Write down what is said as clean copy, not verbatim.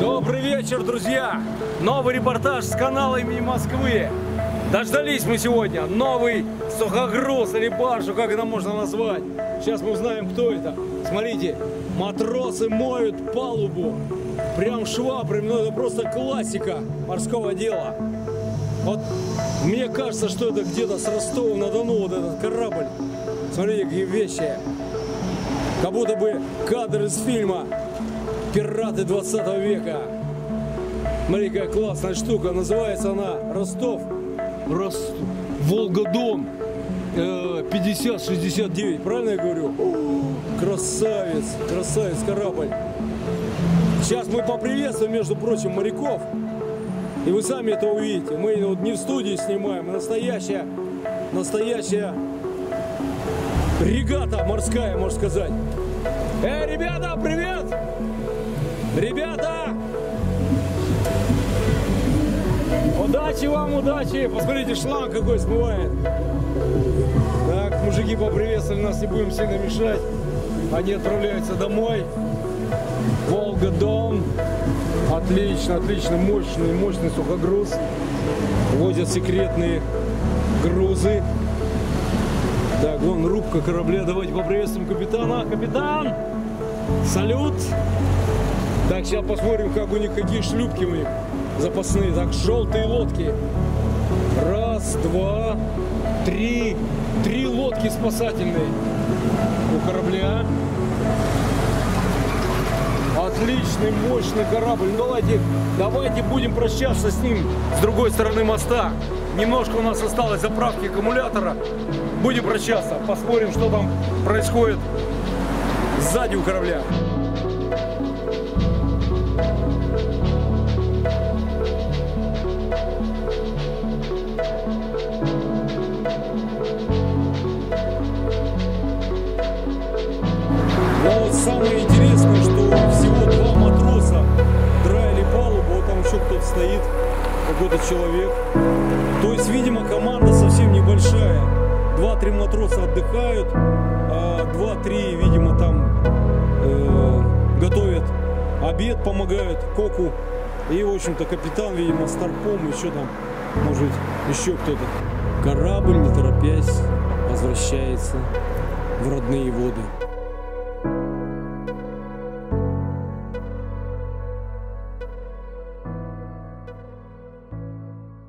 Добрый вечер, друзья! Новый репортаж с канала имени Москвы. Дождались мы сегодня новый сухогруз или баржу, как это можно назвать. Сейчас мы узнаем, кто это. Смотрите, матросы моют палубу. Прям швабрами, ну это просто классика морского дела. Вот мне кажется, что это где-то с Ростова-на-Дону, вот этот корабль. Смотрите, какие вещи. Как будто бы кадр из фильма «Пираты 20 века». Смотри, какая классная штука. Называется она Ростов. Волго-Дон 5069, правильно я говорю? О, красавец, красавец корабль. Сейчас мы поприветствуем, между прочим, моряков. И вы сами это увидите. Мы вот не в студии снимаем, а настоящая регата морская, можно сказать. Эй, ребята, привет! Ребята! Удачи вам, удачи! Посмотрите, шланг какой смывает. Так, мужики поприветствовали нас, не будем сильно мешать. Они отправляются домой. Волго-Дон. Отлично, отлично. Мощный сухогруз. Возят секретные грузы. Так, вон рубка корабля. Давайте поприветствуем капитана. Капитан! Салют! Так, сейчас посмотрим, как у них, какие шлюпки у них запасные. Так, желтые лодки. Раз, два, три. Три лодки спасательные у корабля. Отличный, мощный корабль. Ну, давайте будем прощаться с ним с другой стороны моста. Немножко у нас осталось заправки аккумулятора. Будем прощаться. Посмотрим, что там происходит сзади у корабля. Самое интересное, что всего два матроса драили палубу, вот там еще кто-то стоит, какой-то человек. То есть, видимо, команда совсем небольшая. 2-3 матроса отдыхают, а 2-3, видимо, там готовят обед, помогают коку. И, в общем-то, капитан, видимо, с старпом, еще там, может быть, еще кто-то. Корабль, не торопясь, возвращается в родные воды.